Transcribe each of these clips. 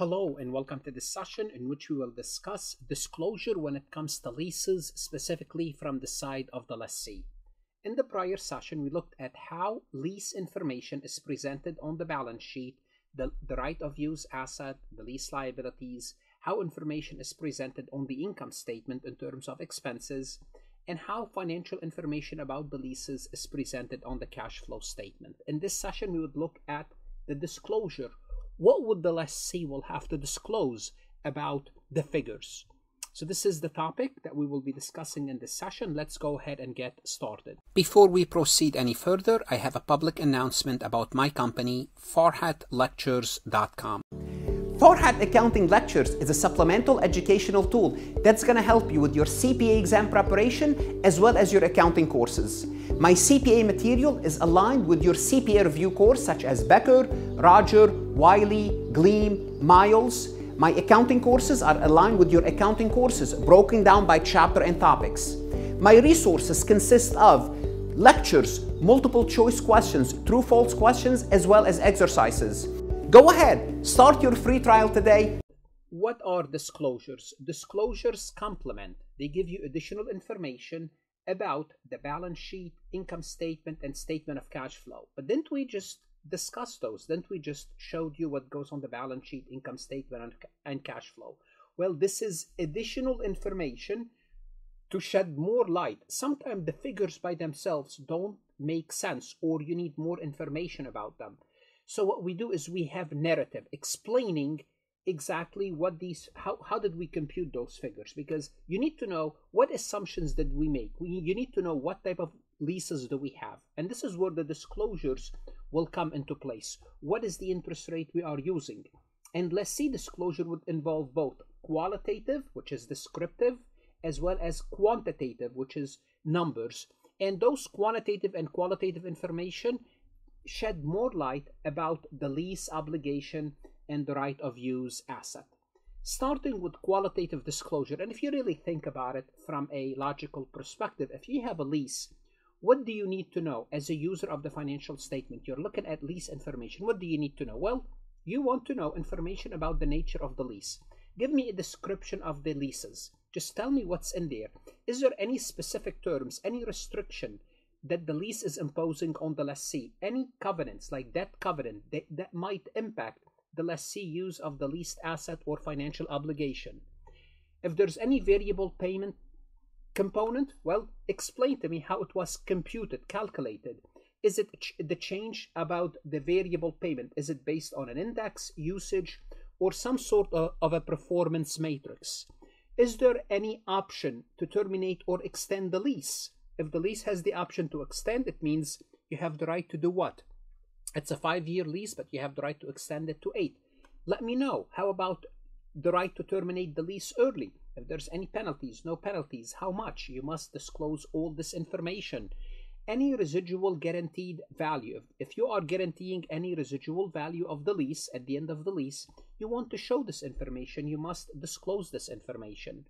Hello and welcome to this session in which we will discuss disclosure when it comes to leases, specifically from the side of the lessee. In the prior session, we looked at how lease information is presented on the balance sheet, the right-of-use asset, the lease liabilities, how information is presented on the income statement in terms of expenses, and how financial information about the leases is presented on the cash flow statement. In this session, we would look at the disclosure. What would the lessee will have to disclose about the figures? So this is the topic that we will be discussing in this session. Let's go ahead and get started. Before we proceed any further, I have a public announcement about my company, Farhatlectures.com. Farhat Accounting Lectures is a supplemental educational tool that's going to help you with your CPA exam preparation as well as your accounting courses. My CPA material is aligned with your CPA review course such as Becker, Roger, Wiley, Gleam, Miles. My accounting courses are aligned with your accounting courses, broken down by chapter and topics. My resources consist of lectures, multiple choice questions, true-false questions, as well as exercises. Go ahead, start your free trial today. What are disclosures? Disclosures complement. They give you additional information about the balance sheet, income statement, and statement of cash flow. But didn't we just discuss those? Didn't we just showed you what goes on the balance sheet, income statement, and cash flow? Well, this is additional information to shed more light. Sometimes the figures by themselves don't make sense, or you need more information about them. So what we do is we have narrative explaining exactly what these, how did we compute those figures? Because you need to know what assumptions did we make. You need to know what type of leases do we have. And this is where the disclosures will come into place. What is the interest rate we are using? And lessee disclosure would involve both qualitative, which is descriptive, as well as quantitative, which is numbers. And those quantitative and qualitative information shed more light about the lease obligation and the right of use asset. Starting with qualitative disclosure, and if you really think about it from a logical perspective, if you have a lease, what do you need to know as a user of the financial statement? You're looking at lease information. What do you need to know? Well, you want to know information about the nature of the lease. Give me a description of the leases. Just tell me what's in there. Is there any specific terms, any restriction that the lease is imposing on the lessee? Any covenants, like debt covenant, that might impact the lessee use of the leased asset or financial obligation? If there's any variable payment component, well, explain to me how it was computed, calculated. Is it the change about the variable payment? Is it based on an index, usage, or some sort of a performance matrix? Is there any option to terminate or extend the lease? If the lease has the option to extend, it means you have the right to do what? It's a 5-year lease, but you have the right to extend it to 8. Let me know. How about the right to terminate the lease early? If there's any penalties, no penalties, how much? You must disclose all this information. Any residual guaranteed value. If you are guaranteeing any residual value of the lease at the end of the lease, you want to show this information. You must disclose this information.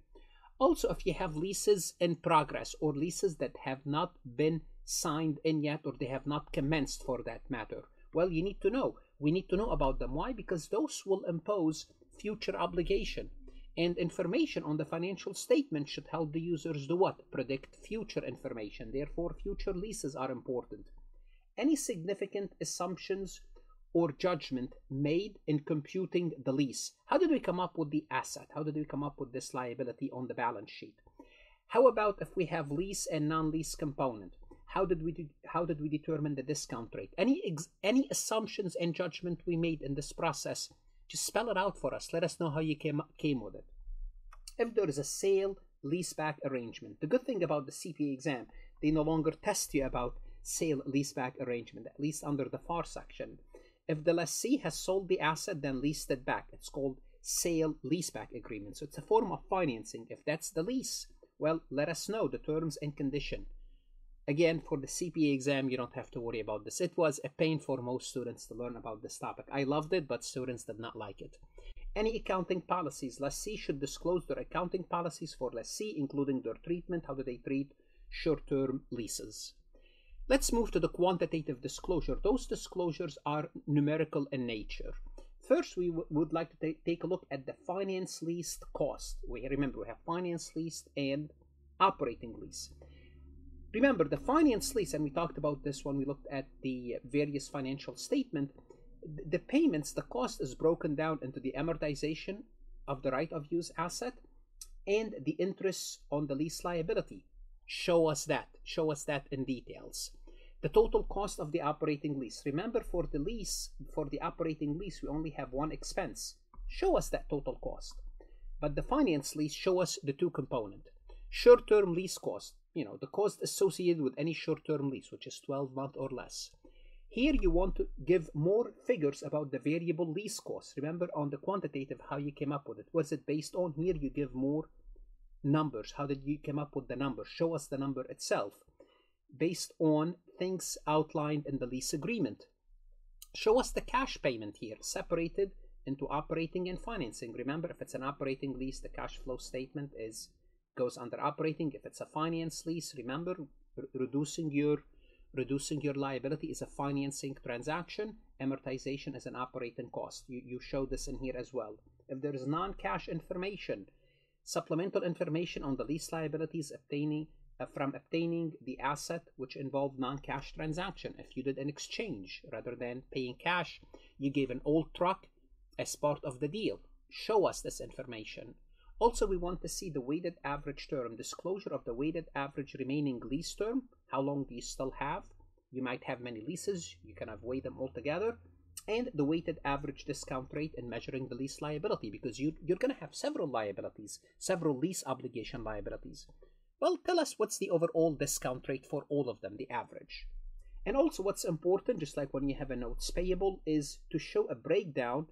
Also, if you have leases in progress or leases that have not been signed in yet, or they have not commenced for that matter, well, you need to know. We need to know about them. Why? Because those will impose future obligation. And information on the financial statement should help the users do what? Predict future information. Therefore, future leases are important. Any significant assumptions or judgment made in computing the lease. How did we come up with the asset? How did we come up with this liability on the balance sheet? How about if we have lease and non-lease component? How did we determine the discount rate? Any assumptions and judgment we made in this process, just spell it out for us. Let us know how you came with it. If there is a sale leaseback arrangement, the good thing about the CPA exam, they no longer test you about sale leaseback arrangement, at least under the FAR section. If the lessee has sold the asset, then leased it back. It's called sale-leaseback agreement. So it's a form of financing. If that's the lease, well, let us know the terms and condition. Again, for the CPA exam, you don't have to worry about this. It was a pain for most students to learn about this topic. I loved it, but students did not like it. Any accounting policies. Lessee should disclose their accounting policies for lessee, including their treatment, how do they treat short-term leases. Let's move to the quantitative disclosure. Those disclosures are numerical in nature. First, we would like to take a look at the finance lease cost. Remember, we have finance lease and operating lease. Remember, the finance lease, and we talked about this when we looked at the various financial statement, the payments, the cost is broken down into the amortization of the right-of-use asset and the interest on the lease liability. Show us that in details. The total cost of the operating lease. Remember, for the lease, for the operating lease, we only have one expense. Show us that total cost. But the finance lease, show us the two components. Short-term lease cost, you know, the cost associated with any short-term lease, which is 12 months or less. Here you want to give more figures about the variable lease cost. Remember on the quantitative, how you came up with it. Was it based on? Here you give more numbers. How did you come up with the number? Show us the number itself. Based on things outlined in the lease agreement. Show us the cash payment here, separated into operating and financing. Remember, if it's an operating lease, the cash flow statement goes under operating. If it's a finance lease, remember, reducing your liability is a financing transaction. Amortization is an operating cost. You show this in here as well. If there is non-cash information, supplemental information on the lease liabilities from obtaining the asset which involved non-cash transaction. If you did an exchange rather than paying cash, you gave an old truck as part of the deal. Show us this information. Also, we want to see the weighted average term, disclosure of the weighted average remaining lease term. How long do you still have? You might have many leases. You can avoid them altogether. And the weighted average discount rate in measuring the lease liability, because you're going to have several liabilities, several lease obligation liabilities. Well, tell us what's the overall discount rate for all of them, the average. And also what's important, just like when you have a notes payable, is to show a breakdown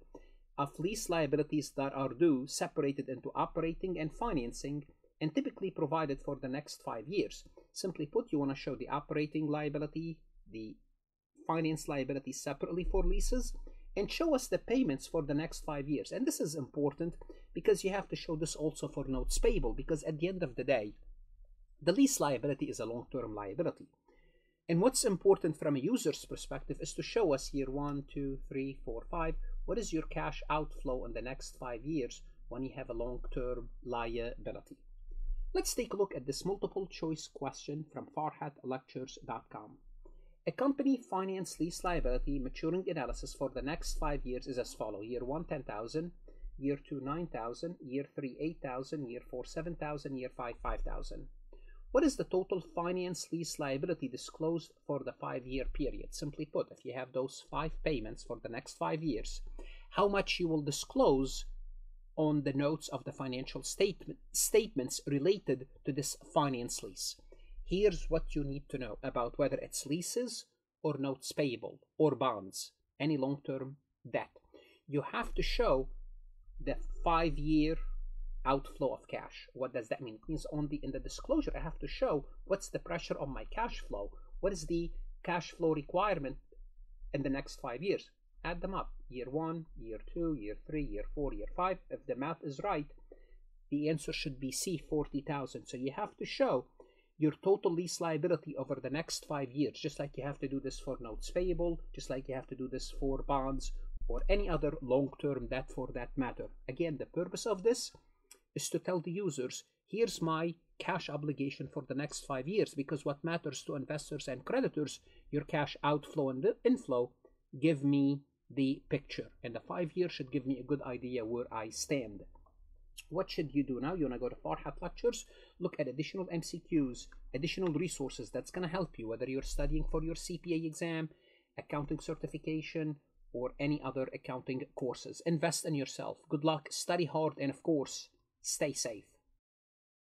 of lease liabilities that are due, separated into operating and financing, and typically provided for the next 5 years. Simply put, you want to show the operating liability, the finance liability separately for leases, and show us the payments for the next 5 years. And this is important because you have to show this also for notes payable, because at the end of the day, the lease liability is a long-term liability. And what's important from a user's perspective is to show us here 1, 2, 3, 4, 5. What is your cash outflow in the next 5 years when you have a long-term liability? Let's take a look at this multiple choice question from Farhatlectures.com. A company finance lease liability maturing analysis for the next 5 years is as follows. Year 1, 10,000. Year 2, 9,000. Year 3, 8,000. Year 4, 7,000. Year 5, 5,000. What is the total finance lease liability disclosed for the 5-year period? Simply put, if you have those 5 payments for the next 5 years, how much you will disclose on the notes of the financial statements related to this finance lease. Here's what you need to know about whether it's leases or notes payable or bonds, any long-term debt. You have to show the 5-year outflow of cash. What does that mean? It means in the disclosure, I have to show what's the pressure on my cash flow. What is the cash flow requirement in the next 5 years? Add them up. Year 1, year 2, year 3, year 4, year 5. If the math is right, the answer should be C, 40,000. So you have to show your total lease liability over the next 5 years, just like you have to do this for notes payable, just like you have to do this for bonds or any other long-term debt for that matter. Again, the purpose of this is to tell the users, here's my cash obligation for the next 5 years, because what matters to investors and creditors, your cash outflow and inflow, give me the picture. And the 5 years should give me a good idea where I stand. What should you do now? You want to go to Farhat Lectures, look at additional MCQs, additional resources that's going to help you, whether you're studying for your CPA exam, accounting certification, or any other accounting courses. Invest in yourself. Good luck, study hard, and of course, stay safe.